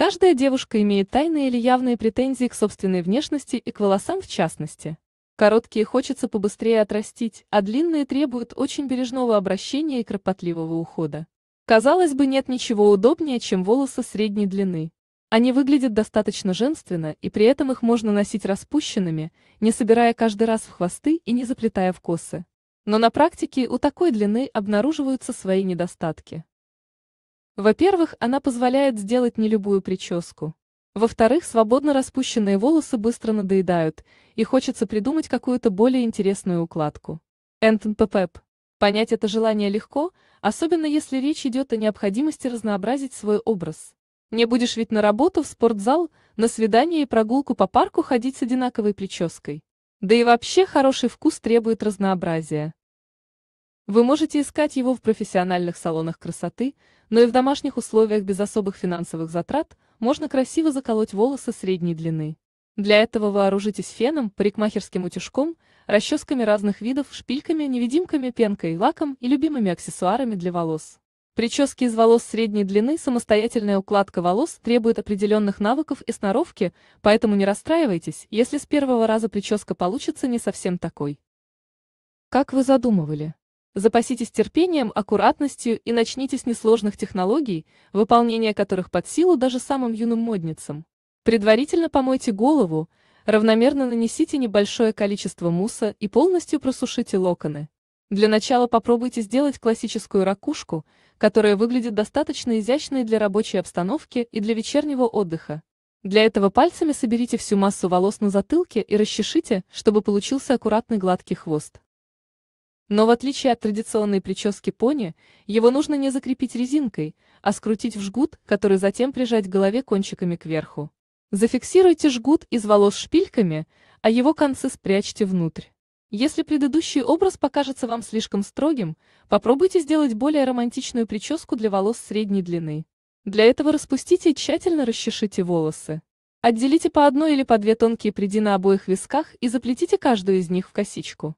Каждая девушка имеет тайные или явные претензии к собственной внешности и к волосам в частности. Короткие хочется побыстрее отрастить, а длинные требуют очень бережного обращения и кропотливого ухода. Казалось бы, нет ничего удобнее, чем волосы средней длины. Они выглядят достаточно женственно, и при этом их можно носить распущенными, не собирая каждый раз в хвосты и не заплетая в косы. Но на практике у такой длины обнаруживаются свои недостатки. Во-первых, она позволяет сделать не любую прическу. Во-вторых, свободно распущенные волосы быстро надоедают, и хочется придумать какую-то более интересную укладку. Понять это желание легко, особенно если речь идет о необходимости разнообразить свой образ. Не будешь ведь на работу, в спортзал, на свидание и прогулку по парку ходить с одинаковой прической. Да и вообще хороший вкус требует разнообразия. Вы можете искать его в профессиональных салонах красоты, но и в домашних условиях без особых финансовых затрат можно красиво заколоть волосы средней длины. Для этого вооружитесь феном, парикмахерским утюжком, расческами разных видов, шпильками, невидимками, пенкой, лаком и любимыми аксессуарами для волос. Прически из волос средней длины, самостоятельная укладка волос требует определенных навыков и сноровки, поэтому не расстраивайтесь, если с первого раза прическа получится не совсем такой, как вы задумывали. Запаситесь терпением, аккуратностью и начните с несложных технологий, выполнение которых под силу даже самым юным модницам. Предварительно помойте голову, равномерно нанесите небольшое количество мусса и полностью просушите локоны. Для начала попробуйте сделать классическую ракушку, которая выглядит достаточно изящной для рабочей обстановки и для вечернего отдыха. Для этого пальцами соберите всю массу волос на затылке и расчешите, чтобы получился аккуратный гладкий хвост. Но в отличие от традиционной прически пони, его нужно не закрепить резинкой, а скрутить в жгут, который затем прижать к голове кончиками кверху. Зафиксируйте жгут из волос шпильками, а его концы спрячьте внутрь. Если предыдущий образ покажется вам слишком строгим, попробуйте сделать более романтичную прическу для волос средней длины. Для этого распустите и тщательно расчешите волосы. Отделите по одной или по две тонкие пряди на обоих висках и заплетите каждую из них в косичку.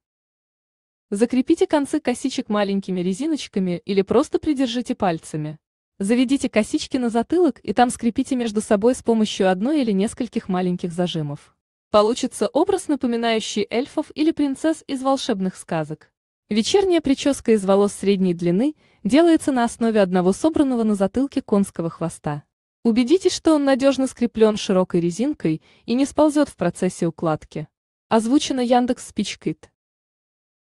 Закрепите концы косичек маленькими резиночками или просто придержите пальцами. Заведите косички на затылок и там скрепите между собой с помощью одной или нескольких маленьких зажимов. Получится образ, напоминающий эльфов или принцесс из волшебных сказок. Вечерняя прическа из волос средней длины делается на основе одного собранного на затылке конского хвоста. Убедитесь, что он надежно скреплен широкой резинкой и не сползет в процессе укладки. Озвучено Яндекс SpeechKit.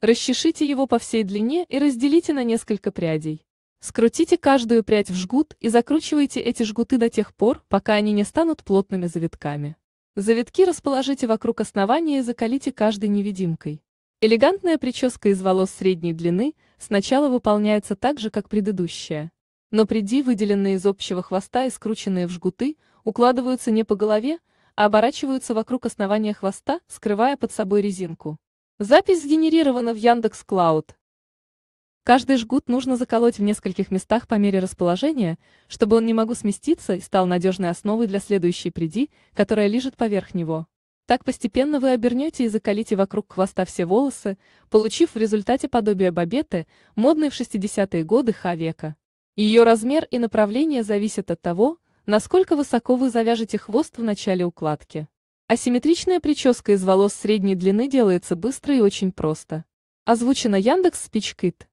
Расчешите его по всей длине и разделите на несколько прядей. Скрутите каждую прядь в жгут и закручивайте эти жгуты до тех пор, пока они не станут плотными завитками. Завитки расположите вокруг основания и заколите каждой невидимкой. Элегантная прическа из волос средней длины сначала выполняется так же, как предыдущая. Но пряди, выделенные из общего хвоста и скрученные в жгуты, укладываются не по голове, а оборачиваются вокруг основания хвоста, скрывая под собой резинку. Запись сгенерирована в Яндекс Клауд. Каждый жгут нужно заколоть в нескольких местах по мере расположения, чтобы он не мог сместиться и стал надежной основой для следующей пряди, которая лежит поверх него. Так постепенно вы обернете и заколите вокруг хвоста все волосы, получив в результате подобие бобеты, модной в 60-е годы х-века. Ее размер и направление зависят от того, насколько высоко вы завяжете хвост в начале укладки. Асимметричная прическа из волос средней длины делается быстро и очень просто. Озвучено Яндекс SpeechKit.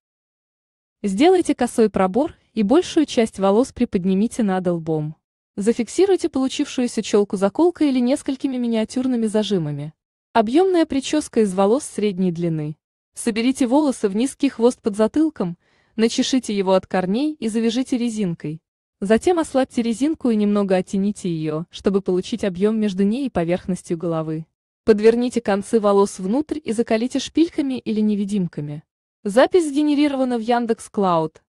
Сделайте косой пробор и большую часть волос приподнимите над лбом. Зафиксируйте получившуюся челку заколкой или несколькими миниатюрными зажимами. Объемная прическа из волос средней длины. Соберите волосы в низкий хвост под затылком, начешите его от корней и завяжите резинкой. Затем ослабьте резинку и немного оттяните ее, чтобы получить объем между ней и поверхностью головы. Подверните концы волос внутрь и заколите шпильками или невидимками. Запись сгенерирована в Яндекс Клауд.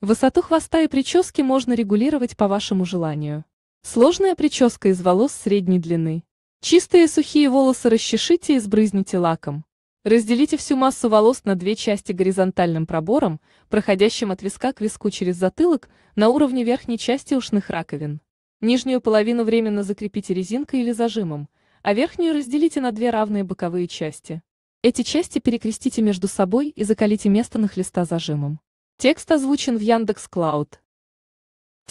Высоту хвоста и прически можно регулировать по вашему желанию. Сложная прическа из волос средней длины. Чистые сухие волосы расчешите и сбрызните лаком. Разделите всю массу волос на две части горизонтальным пробором, проходящим от виска к виску через затылок, на уровне верхней части ушных раковин. Нижнюю половину временно закрепите резинкой или зажимом, а верхнюю разделите на две равные боковые части. Эти части перекрестите между собой и заколите место на хлеста зажимом. Текст озвучен в Яндекс Клауд.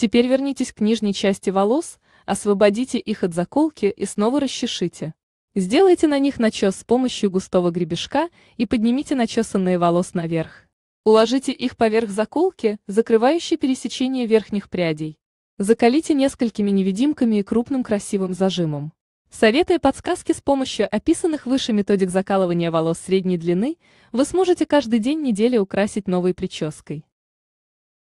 Теперь вернитесь к нижней части волос, освободите их от заколки и снова расчешите. Сделайте на них начес с помощью густого гребешка и поднимите начесанные волосы наверх. Уложите их поверх заколки, закрывающей пересечение верхних прядей. Заколите несколькими невидимками и крупным красивым зажимом. Советы и подсказки с помощью описанных выше методик закалывания волос средней длины вы сможете каждый день недели украсить новой прической.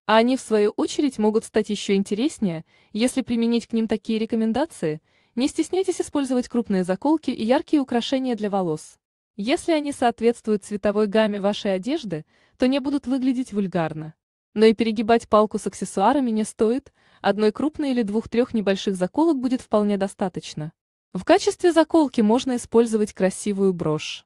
А они, в свою очередь, могут стать еще интереснее, если применить к ним такие рекомендации. Не стесняйтесь использовать крупные заколки и яркие украшения для волос. Если они соответствуют цветовой гамме вашей одежды, то не будут выглядеть вульгарно. Но и перегибать палку с аксессуарами не стоит, одной крупной или двух-трех небольших заколок будет вполне достаточно. В качестве заколки можно использовать красивую брошь.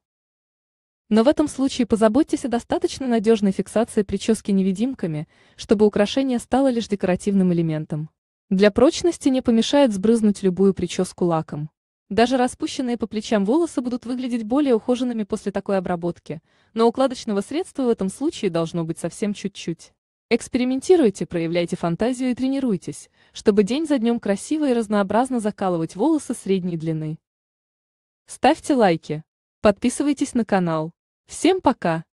Но в этом случае позаботьтесь о достаточно надежной фиксации прически невидимками, чтобы украшение стало лишь декоративным элементом. Для прочности не помешает сбрызнуть любую прическу лаком. Даже распущенные по плечам волосы будут выглядеть более ухоженными после такой обработки, но укладочного средства в этом случае должно быть совсем чуть-чуть. Экспериментируйте, проявляйте фантазию и тренируйтесь, чтобы день за днем красиво и разнообразно закалывать волосы средней длины. Ставьте лайки. Подписывайтесь на канал. Всем пока!